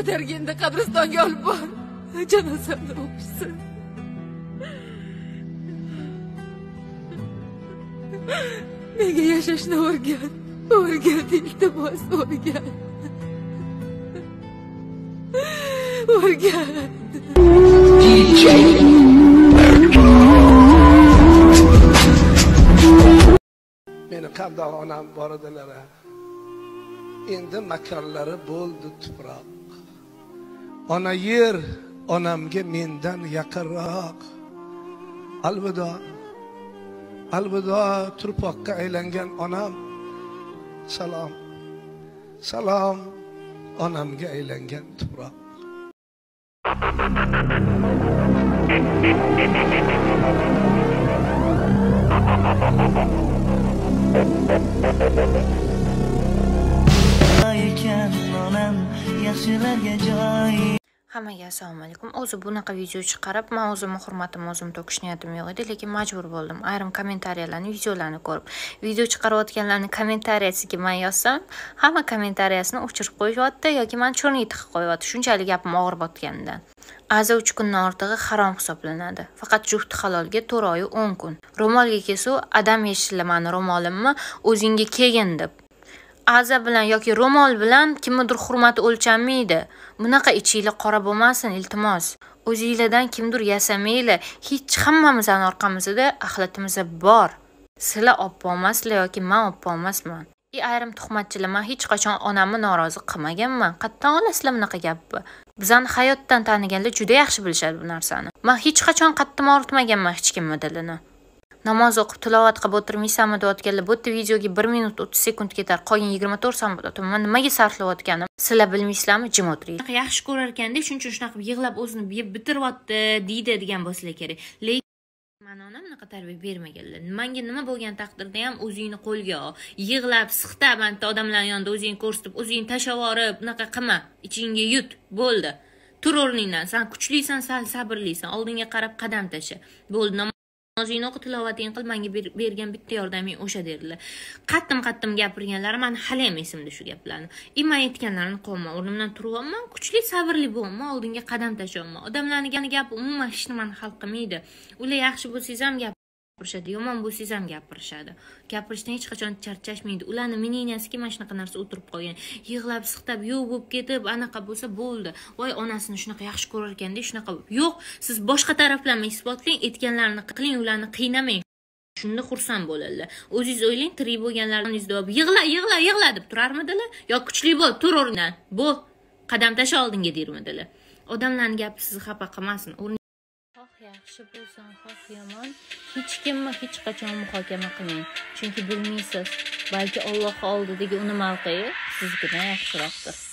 ko'targanda qabristonga olib bor, janozamni o'qishsin. Menga yashashni o'rgat, o'rgat, iltimos o'rgat. O'rgat. Meni qandoq onam bor edilar. Endi makarlari bo'ldi tuproq. Ona yer onamga mendan yaqinroq. Alvido. Alvido turpoqqa aylangan onam. Salom. Salom onamga aylangan tuproq. Hammaga assalomu alaykum. O'zi bunaqa video chiqarib, men o'zimni hurmatimni o'zim to'kish niyatim yo'q edi, lekin majbur bo'ldim. Ayrim kommentariyalarni, videolarni ko'rib, video chiqarayotganlarning kommentariyasiga men yozsam, hamma kommentariyasini o'chirib qo'yishdi yoki men cho'rni tiqib qo'yadi. Shunchalik gapim og'ir botgandan. Aza 3 kundan ortig'i harom hisoblanadi. Faqat juft halolga to'g'ri oyi 10 kun. Ro'molga kesuv adam yeshilla meni ro'molimni o'zingga kelgin deb. Aza bilan yoki ro'mol bilan kimnidir hurmati o'lchanmaydi. Bunaqa ichinglar qora bo'lmasin, iltimos. O'zingizlardan kimdir yasamanglar. Hech hammamizning orqamizda axlatimiz bor. Sizlar olib olmaslar yoki men olib olmasman. Ayrim tuhmatchilar, men hech qachon onamni norozi qilmaganman. Qattan olasizlar bunaqa gapni. Bizani hayotdan taniganlar juda yaxshi bilishadi bu narsani. Men hech qachon qattim og'ritmaganman hech kimni dilini. Namoz o'qib tilovat qilib o'tirmaysanmi deyotganlar, bu videoga 1 minut 30 sekund ketar, qolgan 24 sekund men nimaga sarflayotganim sizlar bilmaysizlarmi? Jim o'tiring. Yaxshi ko'rar ekanda, shuncha shunaqa yig'lab o'zini bitiryapti deydi degan bo'lsa kerak. Lekin mana onam nima tarbiya bermaganlar. Menga nima bo'lgan taqdirda ham o'zingni qo'lga ol. Yig'lab, siqtab, anta odamlar yonida o'zingni ko'rsatib, o'zingni tashavorib, bunaqa qilma. Ichingga yut, bo'ldi. Tur o'rningdan. Sen kuchlisan, sen sabrlisan. Oldinga qarab qadam tasha. Bo'ldi. Nozingni o'qib tilovating qil, menga bergan bitta yordaming o'sha dedilar. Qattim gapirganlari men hali ham esimda shu gaplarni. Ima aytganlarini qo'lma, o'rnimdan turganman, kuchli, sabrli bo'lman, oldinga qadam tashlaman. Odamlarning gapi umuman hech nimani hal qilmaydi. Ular yaxshi bo'lsangiz ham gapirishadi, yomon bo'lsangiz ham gapirishadi. Gapirishdan hech qachon charchashmaydi. Ularni mininasiga mana shunaqa narsa o'tirib qolgan. Yig'lab, siqtab, yo'q bo'lib ketib, anaqa bo'lsa bo'ldi. Voy onasini shunaqa yaxshi ko'rar ekanda, shunaqa yo'q, siz boshqa taraflarni isbotlang, etganlarini qiling, ularni qiynamang. Shunda xursand bo'ladilar. O'zingiz o'ylang, tirik bo'lganlarni izdob, yig'la deb turarmidilar? Yo kuchli bo'l, tur o'rnidan. Bu qadam tasha oldinga dermidilar. Odamlarning gapi sizni xafa qilmasin. Yaxshi bo'lsin, xo'p yomon, hech kimni hech qachon muhokama qilmang. Chunki bilmaysiz, balki Alloh oldidagi uni mavqei sizga yaxshiroqdir.